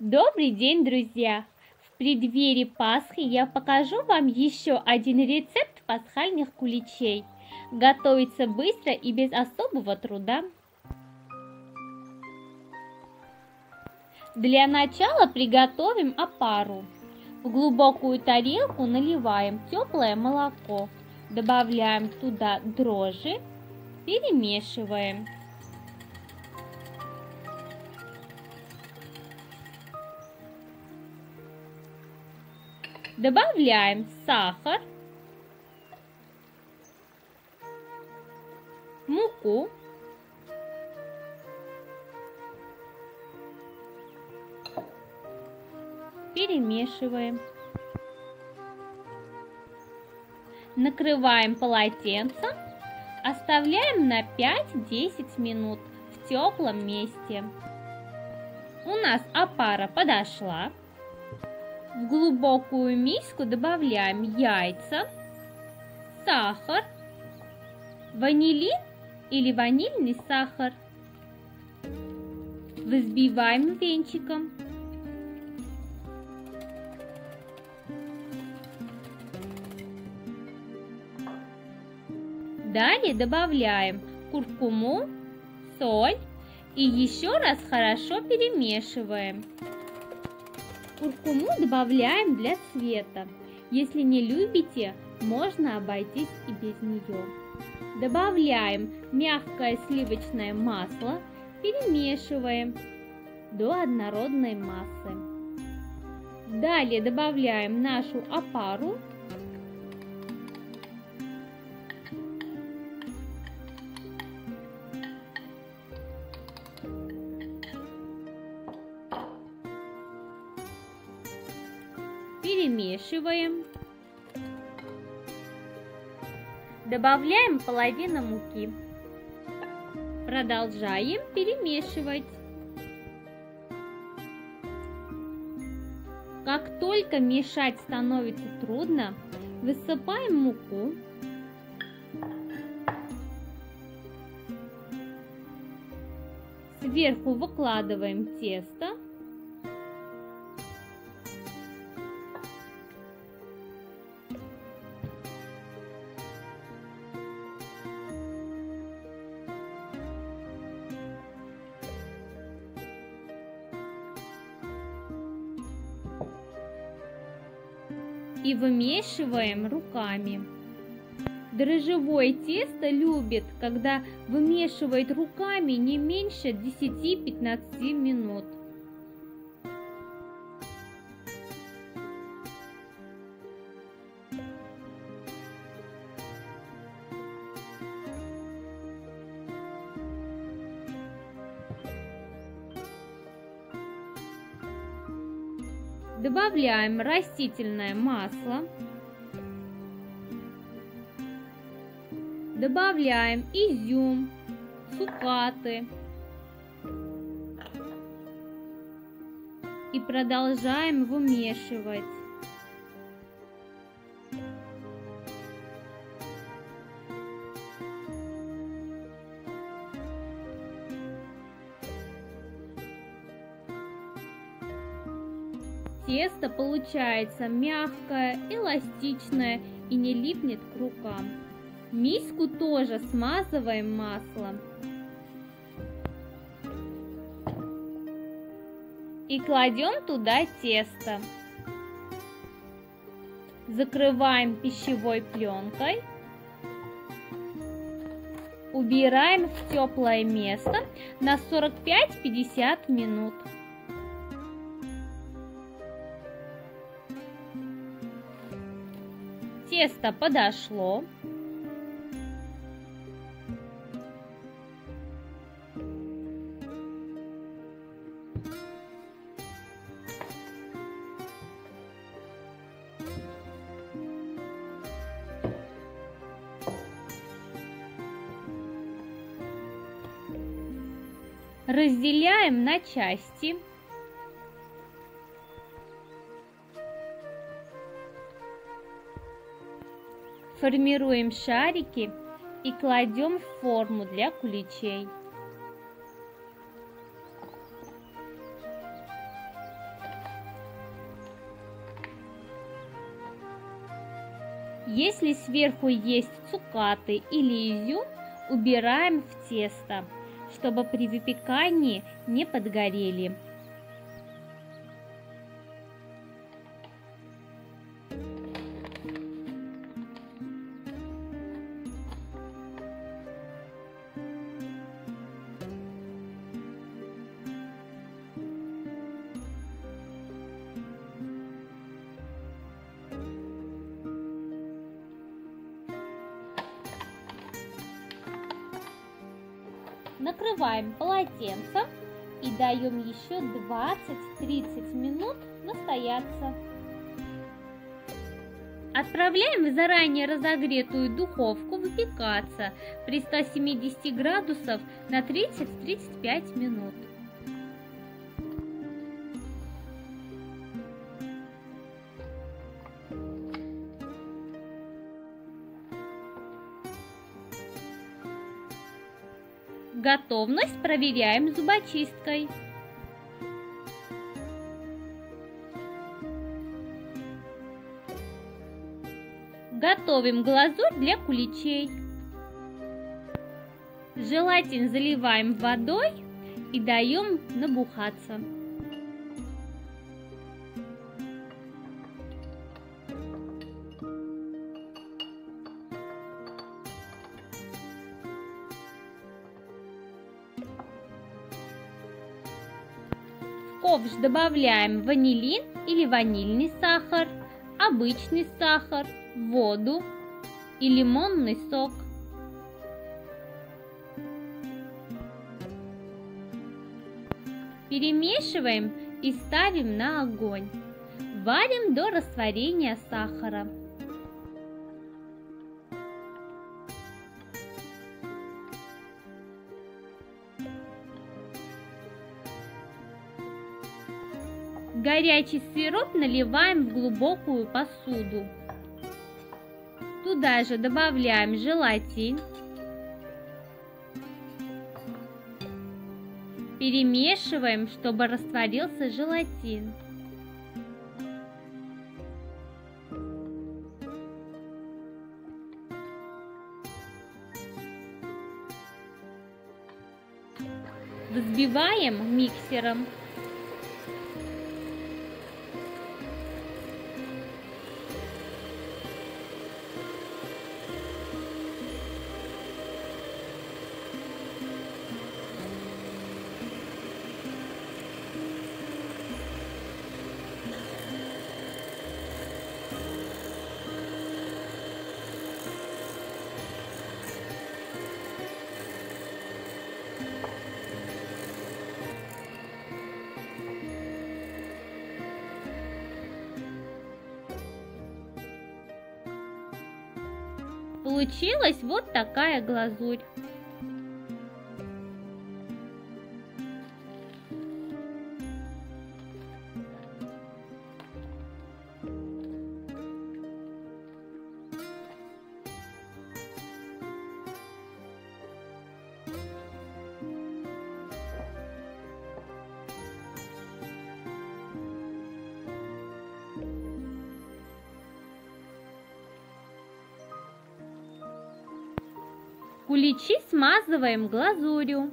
Добрый день, друзья! В преддверии Пасхи я покажу вам еще один рецепт пасхальных куличей. Готовится быстро и без особого труда. Для начала приготовим опару. В глубокую тарелку наливаем теплое молоко. Добавляем туда дрожжи. Перемешиваем. Добавляем сахар, муку, перемешиваем, накрываем полотенцем, оставляем на 5-10 минут в теплом месте. У нас опара подошла. В глубокую миску добавляем яйца, сахар, ванилин или ванильный сахар. Взбиваем венчиком. Далее добавляем куркуму, соль и еще раз хорошо перемешиваем. Куркуму добавляем для цвета. Если не любите, можно обойтись и без нее. Добавляем мягкое сливочное масло, перемешиваем до однородной массы. Далее добавляем нашу опару. Перемешиваем. Добавляем половину муки. Продолжаем перемешивать. Как только мешать становится трудно, высыпаем муку. Сверху выкладываем тесто. И вымешиваем руками. Дрожжевое тесто любит, когда вымешивает руками не меньше 10-15 минут. Добавляем растительное масло, добавляем изюм, цукаты и продолжаем вымешивать. Тесто получается мягкое, эластичное и не липнет к рукам. Миску тоже смазываем маслом. И кладем туда тесто. Закрываем пищевой пленкой. Убираем в теплое место на 45-50 минут. Тесто подошло. Разделяем на части. Формируем шарики и кладем в форму для куличей. Если сверху есть цукаты или изюм, убираем в тесто, чтобы при выпекании не подгорели. Накрываем полотенцем и даем еще 20-30 минут настояться. Отправляем в заранее разогретую духовку выпекаться при 170 градусов на 30-35 минут. Готовность проверяем зубочисткой. Готовим глазурь для куличей. Желатин заливаем водой и даем набухаться. В ковш добавляем ванилин или ванильный сахар, обычный сахар, воду и лимонный сок. Перемешиваем и ставим на огонь. Варим до растворения сахара. Горячий сироп наливаем в глубокую посуду. Туда же добавляем желатин. Перемешиваем, чтобы растворился желатин. Взбиваем миксером. Получилась вот такая глазурь. Куличи смазываем глазурью.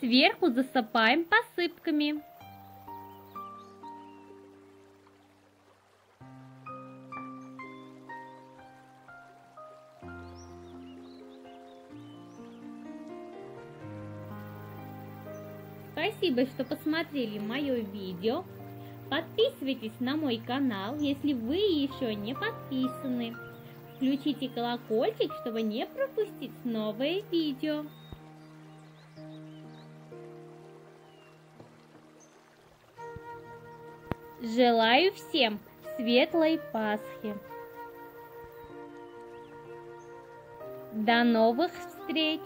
Сверху засыпаем посыпками. Спасибо, что посмотрели мое видео. Подписывайтесь на мой канал, если вы еще не подписаны. Включите колокольчик, чтобы не пропустить новые видео. Желаю всем Светлой Пасхи! До новых встреч!